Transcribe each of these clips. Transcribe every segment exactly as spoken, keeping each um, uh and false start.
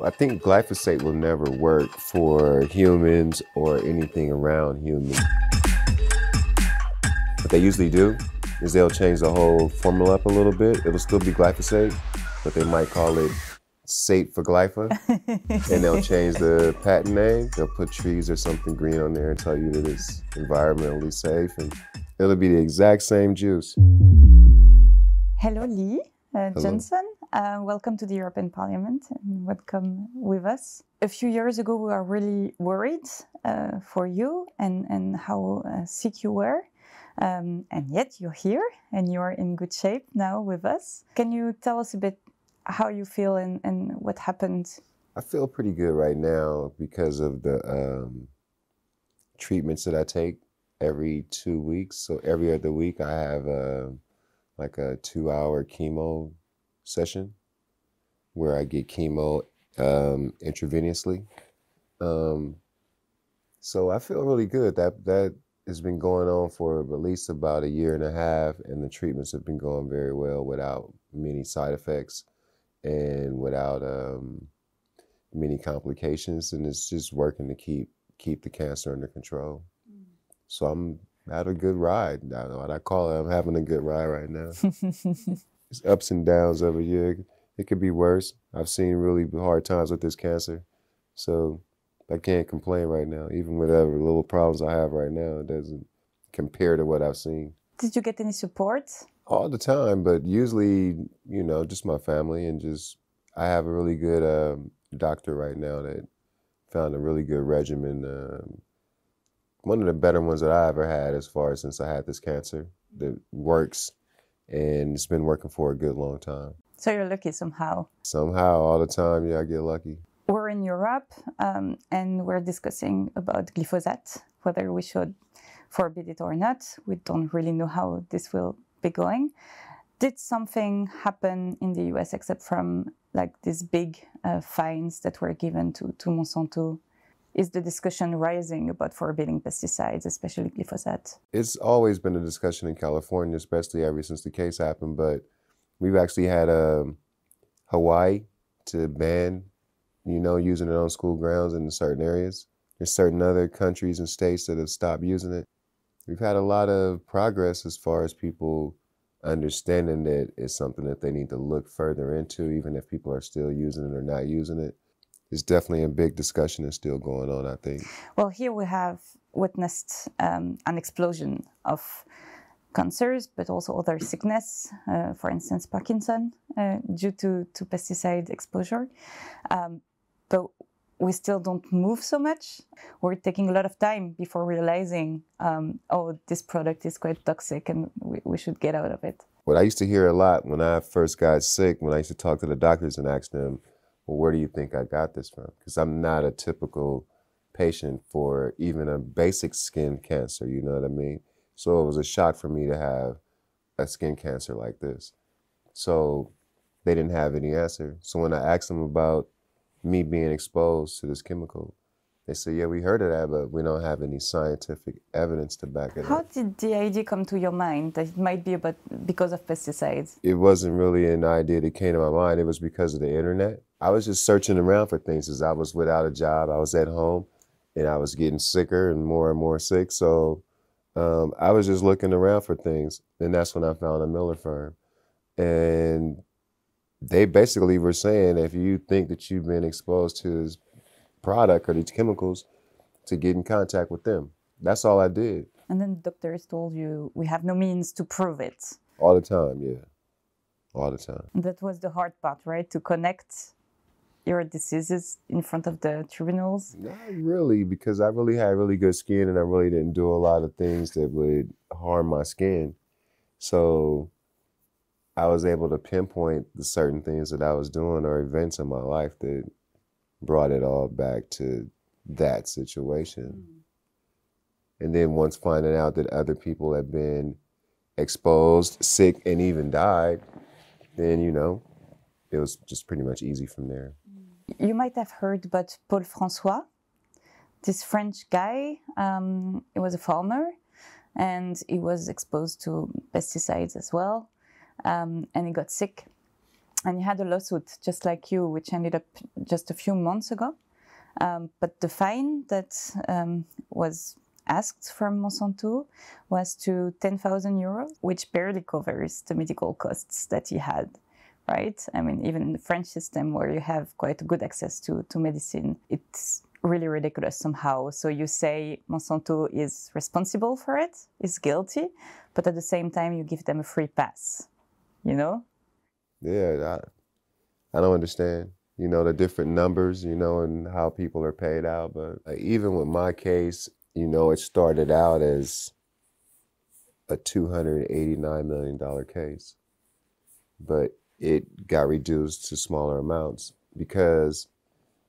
I think glyphosate will never work for humans or anything around humans. What they usually do is they'll change the whole formula up a little bit. It'll still be glyphosate, but they might call it Sate for Glypha, and they'll change the patent name. They'll put trees or something green on there and tell you that it's environmentally safe, and it'll be the exact same juice. Hello, Lee uh, Jhonson. Uh, welcome to the European Parliament, and welcome with us. A few years ago, we were really worried uh, for you and, and how uh, sick you were. Um, and yet you're here, and you're in good shape now with us. Can you tell us a bit how you feel and, and what happened? I feel pretty good right now because of the um, treatments that I take every two weeks. So every other week I have a, like a two-hour chemo session where I get chemo um, intravenously. Um, so I feel really good. That, that has been going on for at least about a year and a half, and the treatments have been going very well without many side effects and without um, many complications, and it's just working to keep keep the cancer under control. Mm. So I'm at a good ride. I don't know what I call it. I'm having a good ride right now. It's ups and downs every year. It could be worse. I've seen really hard times with this cancer, so I can't complain right now. Even with whatever little problems I have right now, it doesn't compare to what I've seen. Did you get any support? All the time, but usually, you know, just my family, and just, I have a really good um, doctor right now that found a really good regimen. Um, one of the better ones that I ever had as far as since I had this cancer, that works, and it's been working for a good long time. So you're lucky somehow. Somehow, all the time, yeah, I get lucky. We're in Europe, um, and we're discussing about glyphosate, whether we should forbid it or not. We don't really know how this will be going. Did something happen in the U S except from like these big uh, fines that were given to, to Monsanto? Is the discussion rising about forbidding pesticides, especially glyphosate? It's always been a discussion in California, especially ever since the case happened, but we've actually had um, Hawaii to ban, you know, using it on school grounds in certain areas. There's certain other countries and states that have stopped using it. We've had a lot of progress as far as people understanding that it's something that they need to look further into, even if people are still using it or not using it. It's definitely a big discussion that's still going on, I think. Well, here we have witnessed um, an explosion of cancers, but also other sickness, uh, for instance, Parkinson, uh, due to, to pesticide exposure. Um, but we still don't move so much. We're taking a lot of time before realizing, um, oh, this product is quite toxic and we, we should get out of it. What I used to hear a lot when I first got sick, when I used to talk to the doctors and ask them, well, where do you think I got this from? Because I'm not a typical patient for even a basic skin cancer, you know what I mean? So it was a shock for me to have a skin cancer like this. So they didn't have any answer. So when I asked them about me being exposed to this chemical, they said, yeah, we heard of that, but we don't have any scientific evidence to back it up. How did the idea come to your mind that it might be about because of pesticides? It wasn't really an idea that came to my mind. It was because of the internet. I was just searching around for things because I was without a job. I was at home, and I was getting sicker and more and more sick. So um, I was just looking around for things, and that's when I found a Miller firm. And they basically were saying, if you think that you've been exposed to this product or these chemicals, to get in contact with them. That's all I did. And then the doctors told you, we have no means to prove it. All the time, yeah. All the time. That was the hard part, right? To connect your diseases in front of the tribunals? Not really, because I really had really good skin and I really didn't do a lot of things that would harm my skin. So I was able to pinpoint the certain things that I was doing or events in my life that brought it all back to that situation. Mm. And then once finding out that other people have been exposed, sick, and even died, then, you know, it was just pretty much easy from there. You might have heard about Paul François, this French guy. Um, he was a farmer, and he was exposed to pesticides as well. Um, and he got sick, and he had a lawsuit just like you, which ended up just a few months ago. Um, but the fine that um, was asked from Monsanto was to ten thousand euros, which barely covers the medical costs that he had, right? I mean, even in the French system where you have quite good access to, to medicine, it's really ridiculous somehow. So you say Monsanto is responsible for it, is guilty, but at the same time, you give them a free pass, you know? Yeah, I, I don't understand, you know, the different numbers, you know, and how people are paid out. But like, even with my case, you know, it started out as a two hundred eighty-nine million dollar case, but it got reduced to smaller amounts because,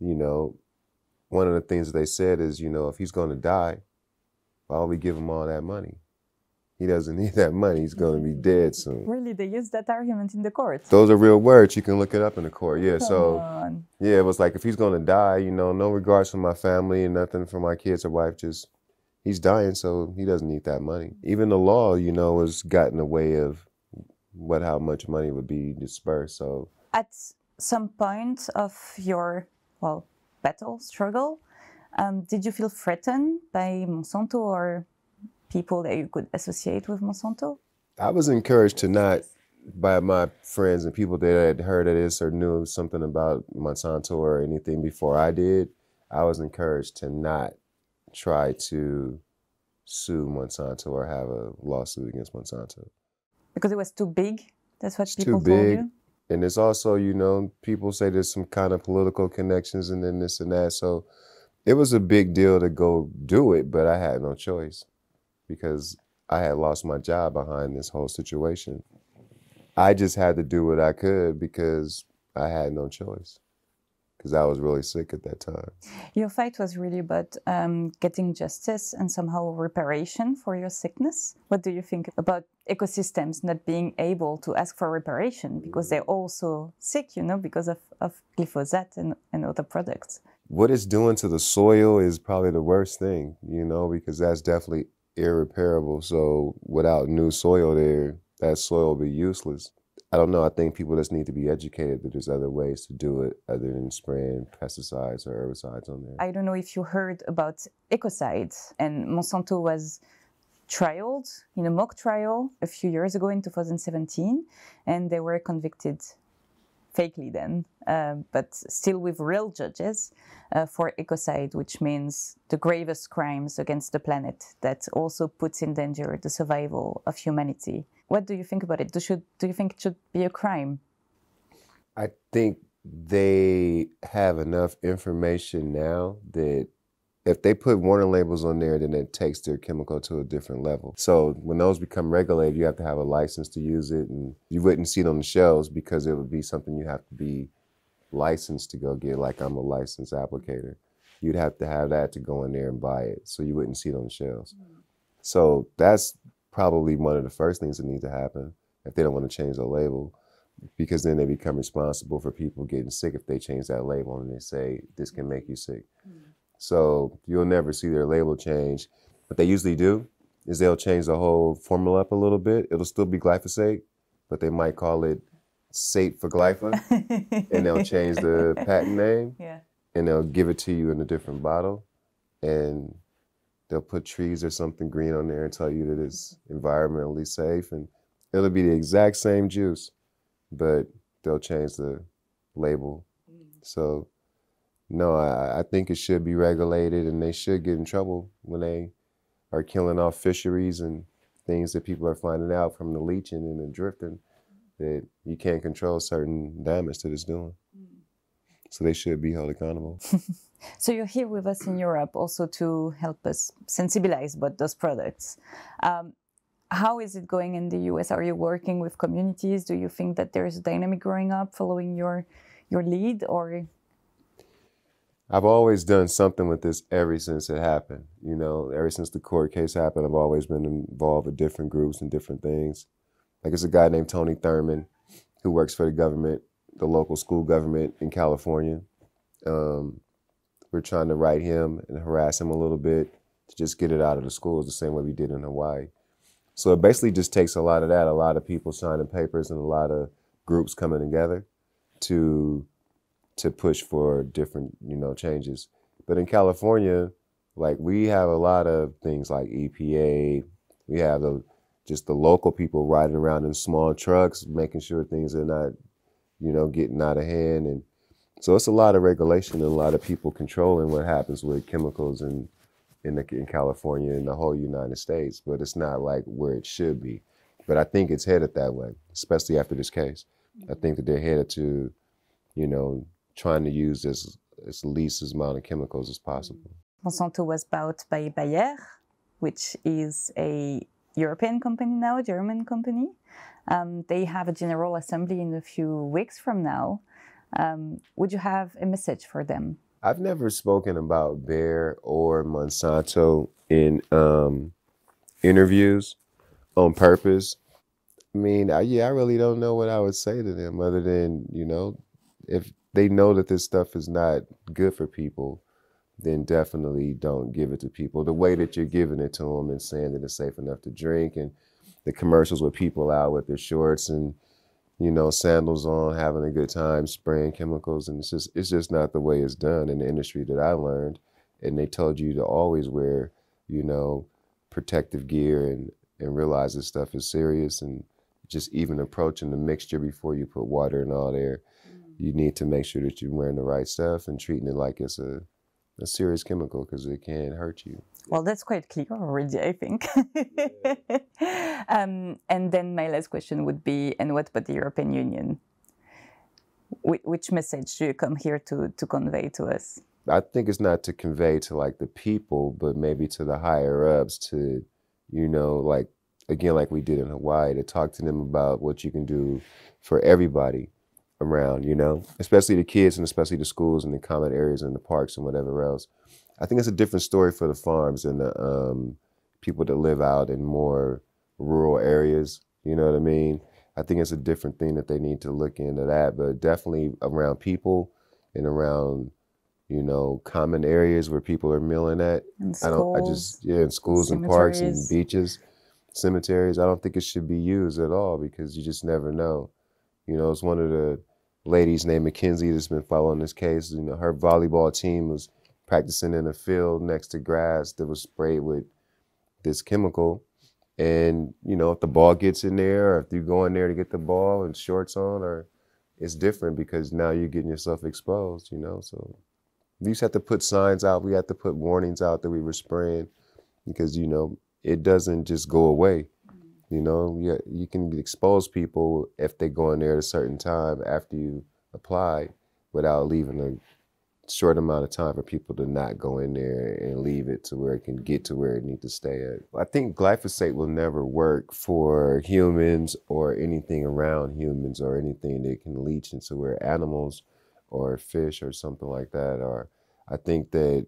you know, one of the things they said is, you know, if he's going to die, why don't we give him all that money? He doesn't need that money. He's going to be dead soon. Really, they used that argument in the court. Those are real words. You can look it up in the court. Yeah, Come so, on. yeah, it was like, if he's going to die, you know, no regards for my family and nothing for my kids or wife, just he's dying, so he doesn't need that money. Even the law, you know, has gotten in the way of what, how much money would be dispersed, so. At some point of your, well, battle, struggle, um, did you feel threatened by Monsanto or people that you could associate with Monsanto? I was encouraged to not by my friends and people that had heard of this or knew something about Monsanto or anything before I did. I was encouraged to not try to sue Monsanto or have a lawsuit against Monsanto. Because it was too big? That's what it's people told you? And it's also, you know, people say there's some kind of political connections and then this and that. So it was a big deal to go do it, but I had no choice, because I had lost my job behind this whole situation. I just had to do what I could because I had no choice, because I was really sick at that time. Your fight was really about um, getting justice and somehow reparation for your sickness. What do you think about ecosystems not being able to ask for reparation because they're also sick, you know, because of, of glyphosate and, and other products? What it's doing to the soil is probably the worst thing, you know, because that's definitely irreparable. So without new soil there, that soil will be useless. I don't know. I think people just need to be educated that there's other ways to do it other than spraying pesticides or herbicides on there. I don't know if you heard about ecocide, and Monsanto was trialed in a mock trial a few years ago in two thousand seventeen, and they were convicted fakely then, uh, but still with real judges uh, for ecocide, which means the gravest crimes against the planet that also puts in danger the survival of humanity. What do you think about it? Do, should, do you think it should be a crime? I think they have enough information now that if they put warning labels on there, then it takes their chemical to a different level. So when those become regulated, you have to have a license to use it, and you wouldn't see it on the shelves because it would be something you have to be licensed to go get, like I'm a licensed applicator. You'd have to have that to go in there and buy it, so you wouldn't see it on the shelves. So that's probably one of the first things that need to happen if they don't want to change the label, because then they become responsible for people getting sick if they change that label and they say, this can make you sick. So you'll never see their label change. What they usually do is they'll change the whole formula up a little bit. It'll still be glyphosate, but they might call it sate for glypha, and they'll change the patent name, yeah. And they'll give it to you in a different bottle, and they'll put trees or something green on there and tell you that it's environmentally safe, and it'll be the exact same juice, but they'll change the label. So. No, I, I think it should be regulated, and they should get in trouble when they are killing off fisheries and things that people are finding out from the leaching and the drifting that you can't control certain damage that it's doing. So they should be held accountable. So you're here with us in Europe also to help us sensibilize about those products. Um, How is it going in the U S? Are you working with communities? Do you think that there is a dynamic growing up following your, your lead, or...? I've always done something with this ever since it happened. You know, ever since the court case happened, I've always been involved with different groups and different things. Like, there's a guy named Tony Thurman who works for the government, the local school government in California. Um, we're trying to write him and harass him a little bit to just get it out of the schools the same way we did in Hawaii. So it basically just takes a lot of that, a lot of people signing papers and a lot of groups coming together to to push for different, you know, changes. But in California, like, we have a lot of things like E P A. We have the, just the local people riding around in small trucks, making sure things are not, you know, getting out of hand. And so it's a lot of regulation and a lot of people controlling what happens with chemicals in, in, the, in California and the whole United States. But it's not like where it should be. But I think it's headed that way, especially after this case. I think that they're headed to, you know, trying to use this as least as amount of chemicals as possible. Monsanto was bought by Bayer, which is a European company now, a German company. Um, they have a general assembly in a few weeks from now. Um, would you have a message for them? I've never spoken about Bayer or Monsanto in um, interviews on purpose. I mean, I, yeah, I really don't know what I would say to them other than, you know, if they know that this stuff is not good for people, then definitely don't give it to people the way that you're giving it to them and saying that it's safe enough to drink, and the commercials with people out with their shorts and, you know, sandals on, having a good time, spraying chemicals. And it's just, it's just not the way it's done in the industry that I learned. And they told you to always wear, you know, protective gear and, and realize this stuff is serious. And just even approaching the mixture before you put water in all there, you need to make sure that you're wearing the right stuff and treating it like it's a, a serious chemical, because it can hurt you. Well, that's quite clear already, I think. Yeah. um, and then my last question would be, and what about the European Union? Wh- which message do you come here to, to convey to us? I think it's not to convey to, like, the people, but maybe to the higher-ups to, you know, like, again, like we did in Hawaii, to talk to them about what you can do for everybody around, you know, especially the kids and especially the schools and the common areas and the parks and whatever else. I think it's a different story for the farms and the um, people that live out in more rural areas. You know what I mean? I think it's a different thing that they need to look into that, but definitely around people and around, you know, common areas where people are milling at. And I don't, schools, I just, yeah, in schools and parks and beaches, cemeteries. I don't think it should be used at all, because you just never know. You know, it's one of the ladies named McKenzie that's been following this case. You know, her volleyball team was practicing in a field next to grass that was sprayed with this chemical. And, you know, if the ball gets in there, or if you go in there to get the ball and shorts on, or it's different, because now you're getting yourself exposed, you know. So we used to have to put signs out. We had to put warnings out that we were spraying, because, you know, it doesn't just go away. You know, you, you can expose people if they go in there at a certain time after you apply, without leaving a short amount of time for people to not go in there and leave it to where it can get to where it needs to stay at. I think glyphosate will never work for humans or anything around humans, or anything that can leach into where animals or fish or something like that are. I think that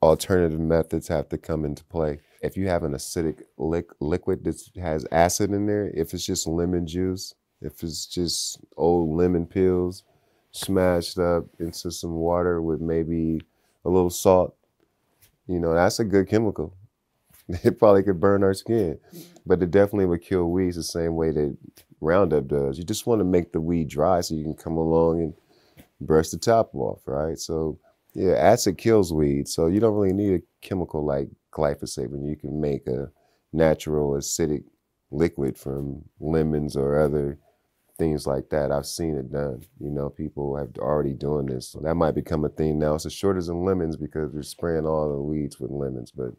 alternative methods have to come into play. If you have an acidic li liquid that has acid in there, if it's just lemon juice, if it's just old lemon peels smashed up into some water with maybe a little salt, you know, that's a good chemical. It probably could burn our skin, but it definitely would kill weeds the same way that Roundup does. You just want to make the weed dry so you can come along and brush the top off, right? So, yeah, acid kills weeds, so you don't really need a chemical like glyphosate when you can make a natural acidic liquid from lemons or other things like that. I've seen it done. You know, people have already doing this. So that might become a thing now. It's a shortage of lemons because they're spraying all the weeds with lemons. But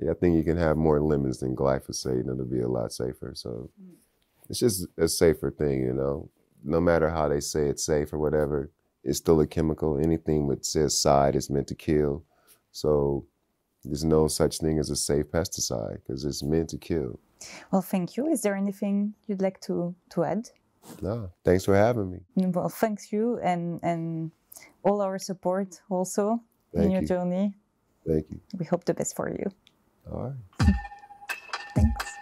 yeah, I think you can have more lemons than glyphosate, and it'll be a lot safer. So it's just a safer thing, you know. No matter how they say it's safe or whatever, it's still a chemical. Anything that says side is meant to kill. So there's no such thing as a safe pesticide, because it's meant to kill. Well, thank you. Is there anything you'd like to, to add? No, thanks for having me. Well, thanks you, and, and all our support also in your journey. Thank you. We hope the best for you. All right. Thanks.